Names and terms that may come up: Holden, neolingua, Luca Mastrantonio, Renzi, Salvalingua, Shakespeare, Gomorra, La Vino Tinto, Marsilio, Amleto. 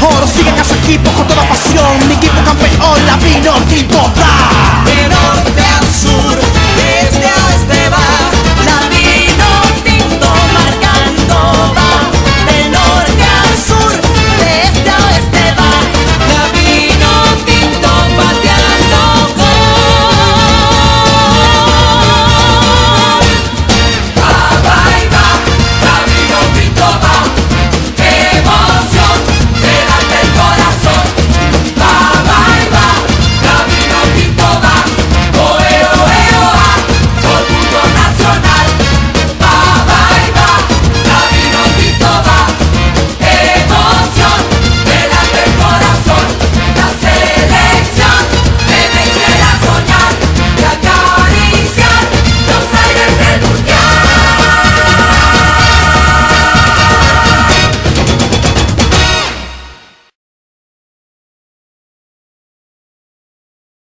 Horo sigue Kazaki, poco toda pasión, mi equipo campeón, La Vino